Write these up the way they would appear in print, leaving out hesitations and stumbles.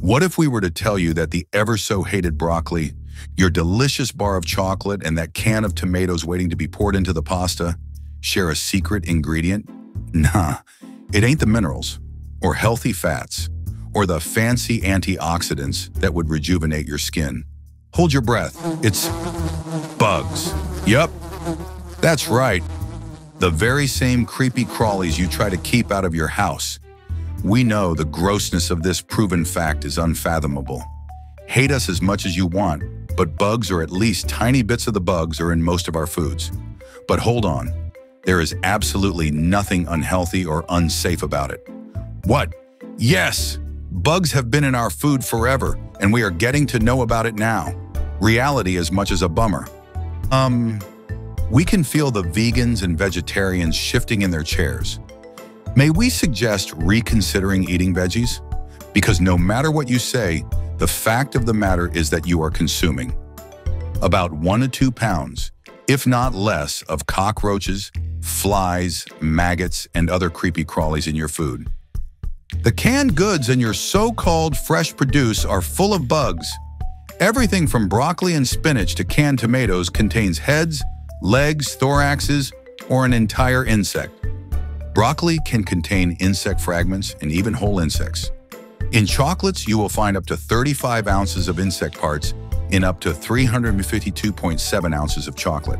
What if we were to tell you that the ever-so-hated broccoli, your delicious bar of chocolate, and that can of tomatoes waiting to be poured into the pasta share a secret ingredient? Nah, it ain't the minerals, or healthy fats, or the fancy antioxidants that would rejuvenate your skin. Hold your breath, it's bugs. Yup, that's right. The very same creepy crawlies you try to keep out of your house. We know the grossness of this proven fact is unfathomable. Hate us as much as you want, but bugs, or at least tiny bits of the bugs, are in most of our foods. But hold on, there is absolutely nothing unhealthy or unsafe about it. What? Yes, bugs have been in our food forever, and we are getting to know about it now. Reality as much as a bummer. We can feel the vegans and vegetarians shifting in their chairs. May we suggest reconsidering eating veggies? Because no matter what you say, the fact of the matter is that you are consuming about 1 to 2 pounds, if not less, of cockroaches, flies, maggots, and other creepy crawlies in your food. The canned goods in your so-called fresh produce are full of bugs. Everything from broccoli and spinach to canned tomatoes contains heads, legs, thoraxes, or an entire insect. Broccoli can contain insect fragments and even whole insects. In chocolates, you will find up to 35 ounces of insect parts in up to 352.7 ounces of chocolate.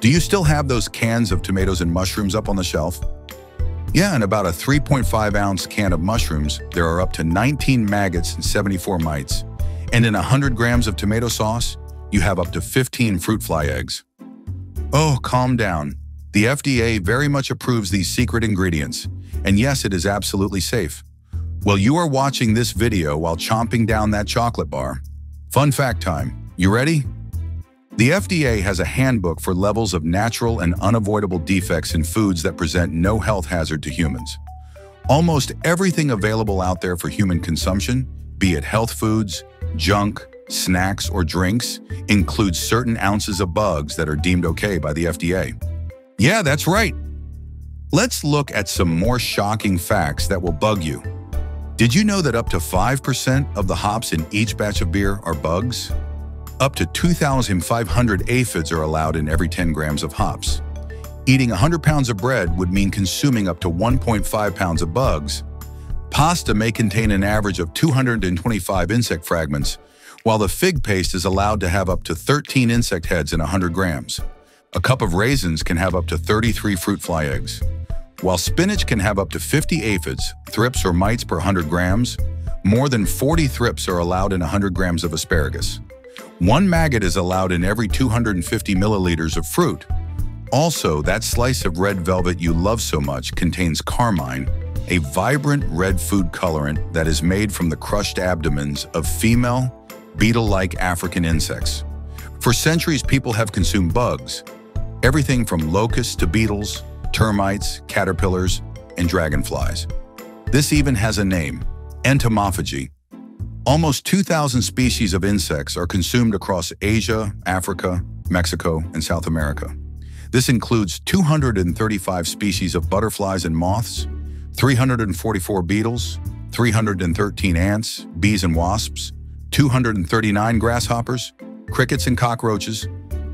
Do you still have those cans of tomatoes and mushrooms up on the shelf? Yeah, in about a 3.5-ounce can of mushrooms, there are up to 19 maggots and 74 mites. And in 100 grams of tomato sauce, you have up to 15 fruit fly eggs. Oh, calm down. The FDA very much approves these secret ingredients. And yes, it is absolutely safe. Well, you are watching this video while chomping down that chocolate bar. Fun fact time. You ready? The FDA has a handbook for levels of natural and unavoidable defects in foods that present no health hazard to humans. Almost everything available out there for human consumption, be it health foods, junk, snacks, or drinks, includes certain ounces of bugs that are deemed okay by the FDA. Yeah, that's right. Let's look at some more shocking facts that will bug you. Did you know that up to 5% of the hops in each batch of beer are bugs? Up to 2,500 aphids are allowed in every 10 grams of hops. Eating 100 pounds of bread would mean consuming up to 1.5 pounds of bugs. Pasta may contain an average of 225 insect fragments, while the fig paste is allowed to have up to 13 insect heads in 100 grams. A cup of raisins can have up to 33 fruit fly eggs, while spinach can have up to 50 aphids, thrips, or mites per 100 grams. More than 40 thrips are allowed in 100 grams of asparagus. One maggot is allowed in every 250 milliliters of fruit. Also, that slice of red velvet you love so much contains carmine, a vibrant red food colorant that is made from the crushed abdomens of female, beetle-like African insects. For centuries, people have consumed bugs, everything from locusts to beetles, termites, caterpillars, and dragonflies. This even has a name, entomophagy. Almost 2,000 species of insects are consumed across Asia, Africa, Mexico, and South America. This includes 235 species of butterflies and moths, 344 beetles, 313 ants, bees and wasps, 239 grasshoppers, crickets and cockroaches,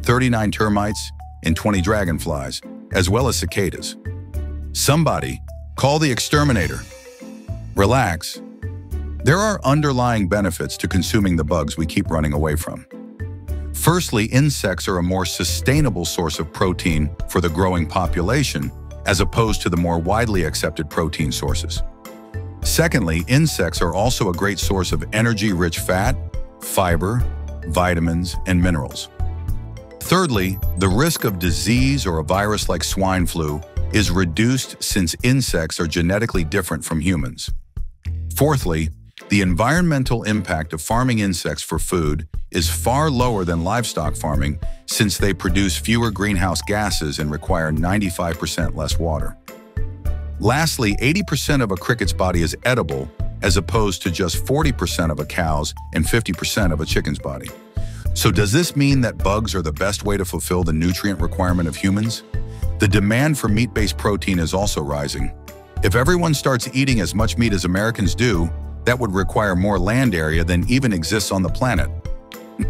39 termites, and 20 dragonflies, as well as cicadas. Somebody, call the exterminator. Relax. There are underlying benefits to consuming the bugs we keep running away from. Firstly, insects are a more sustainable source of protein for the growing population, as opposed to the more widely accepted protein sources. Secondly, insects are also a great source of energy-rich fat, fiber, vitamins, and minerals. Thirdly, the risk of disease or a virus like swine flu is reduced since insects are genetically different from humans. Fourthly, the environmental impact of farming insects for food is far lower than livestock farming, since they produce fewer greenhouse gases and require 95% less water. Lastly, 80% of a cricket's body is edible, as opposed to just 40% of a cow's and 50% of a chicken's body. So does this mean that bugs are the best way to fulfill the nutrient requirement of humans? The demand for meat-based protein is also rising. If everyone starts eating as much meat as Americans do, That would require more land area than even exists on the planet.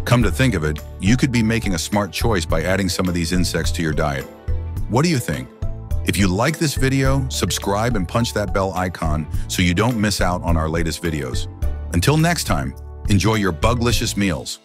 Come to think of it, you could be making a smart choice by adding some of these insects to your diet. What do you think? If you like this video, subscribe and punch that bell icon so you don't miss out on our latest videos. Until next time, enjoy your buglicious meals.